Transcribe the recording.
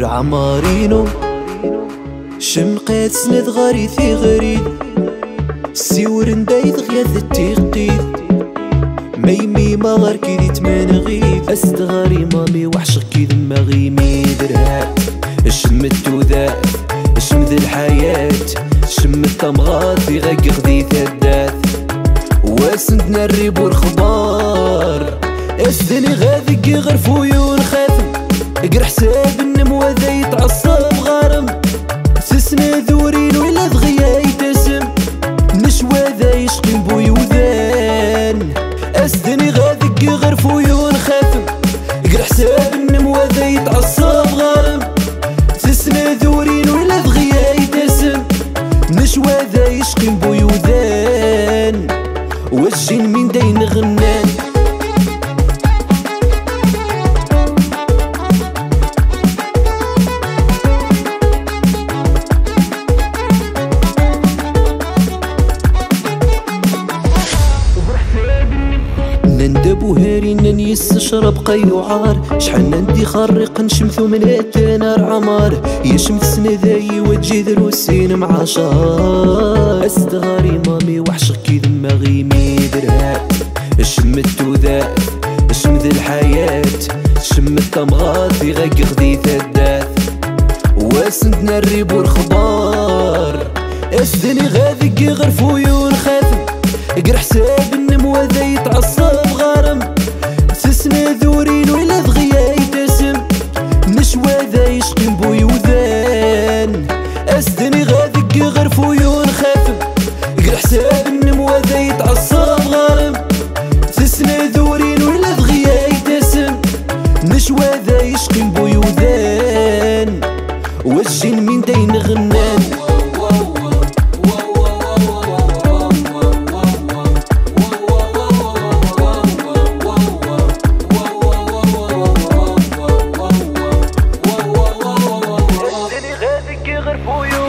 رعمارينو شمقات سند غريثي غريد سيور ندايد غياث التيقيد ميمي ما غار كيدي تمان غيد أستغاري مامي وحشق كيد ما غيمي درهاب شم التوذات شم ذي الحياة شم التمغات في غاق غذي ثدات واسندنا الريب والخبار أسدني غاذق غرفو يون خاثم اقرح ساب النمو ذا يتعصب غارم سسنا ذورين ولا ذغيا يتسم نشوى ذا يشقن بيوذان أسدني غاذق غرفو يون خاثم اقرح ساب النمو ذا يتعصب غارم سسنا ذورين ولا ذغيا يتسم نشوى ذا يشقن بيوذان والجين من دين غنان ندبو هارينا يستشرب قيو عار شحال ندي خرق نشمثو من نار عمار يشمث سنذاي وجي دروسين مع شهر أستغاري مامي وحشق كي دماغي ميدرهات شم التوذات شم ذي الحياة شم التمغات في غاق غدي ثدات واسندنا الريب والخضار أسدني غاذق غرفو يون خاثم اقرح ساب النمو ذا يتعصب غارم سسنا ذورين ولا ذغيا يتسم نشوى ذا يشقن بيوذان أسدني غاذق غرفو يون خاثم اقرح ساب النمو ذا يتعصب غارم سسنا ذورين ولا ذغيا يتسم نشوى ذا يشقن بيوذان والجين من دين غنان for you.